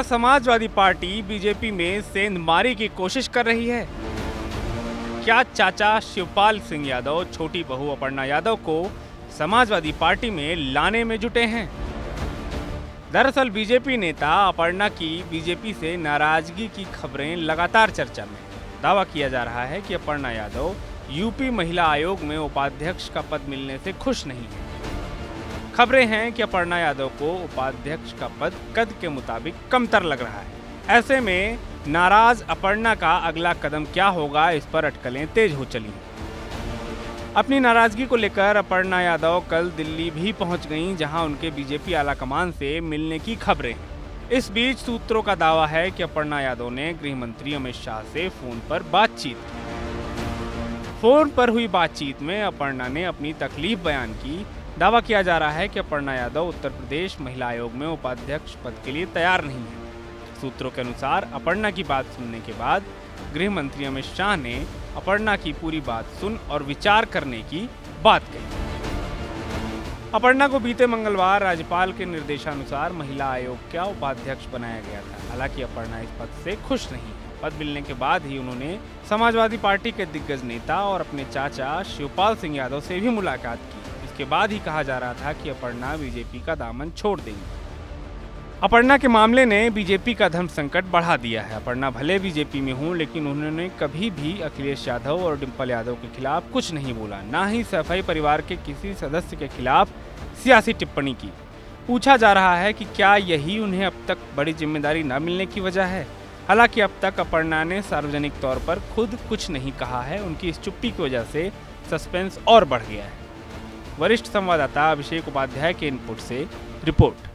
क्या Samajwadi party BJP में सेंध मारी की कोशिश कर रही है? क्या चाचा शिवपाल सिंह यादव छोटी बहू अपर्णा यादव को समाजवादी पार्टी में लाने में जुटे हैं? दरअसल बीजेपी नेता अपर्णा की बीजेपी से नाराजगी की खबरें लगातार चर्चा में। दावा किया जा रहा है कि अपर्णा यादव यूपी महिला आयोग में उपाध्यक्ष का पद मिलने से खुश नहीं है। खबरें हैं कि अपर्णा यादव को उपाध्यक्ष का पद कद के मुताबिक कमतर लग रहा है। ऐसे में नाराज अपर्णा का अगला कदम क्या होगा, इस पर अटकलें तेज हो चली। अपनी नाराजगी को लेकर अपर्णा यादव कल दिल्ली भी पहुंच गईं, जहां उनके बीजेपी आलाकमान से मिलने की खबरें। इस बीच सूत्रों का दावा है कि अपर्णा यादव ने गृह मंत्री अमित शाह से फोन पर बातचीत की। फोन पर हुई बातचीत में अपर्णा ने अपनी तकलीफ बयान की। दावा किया जा रहा है कि अपर्णा यादव उत्तर प्रदेश महिला आयोग में उपाध्यक्ष पद के लिए तैयार नहीं है। सूत्रों के अनुसार अपर्णा की बात सुनने के बाद गृह मंत्री अमित शाह ने अपर्णा की पूरी बात सुन और विचार करने की बात कही। अपर्णा को बीते मंगलवार राज्यपाल के निर्देशानुसार महिला आयोग का उपाध्यक्ष बनाया गया था। हालांकि अपर्णा इस पद से खुश नहीं है। पद मिलने के बाद ही उन्होंने समाजवादी पार्टी के दिग्गज नेता और अपने चाचा शिवपाल सिंह यादव से भी मुलाकात की। इसके बाद ही कहा जा रहा था कि अपर्णा बीजेपी का दामन छोड़ देंगी। अपर्णा के मामले ने बीजेपी का धर्म संकट बढ़ा दिया है। अपर्णा भले बीजेपी में हों, लेकिन उन्होंने कभी भी अखिलेश यादव और डिंपल यादव के खिलाफ कुछ नहीं बोला, ना ही सफाई परिवार के किसी सदस्य के खिलाफ सियासी टिप्पणी की। पूछा जा रहा है कि क्या यही उन्हें अब तक बड़ी जिम्मेदारी न मिलने की वजह है? हालांकि अब तक अपर्णा ने सार्वजनिक तौर पर खुद कुछ नहीं कहा है। उनकी इस चुप्पी की वजह से सस्पेंस और बढ़ गया है। वरिष्ठ संवाददाता अभिषेक उपाध्याय के इनपुट से रिपोर्ट।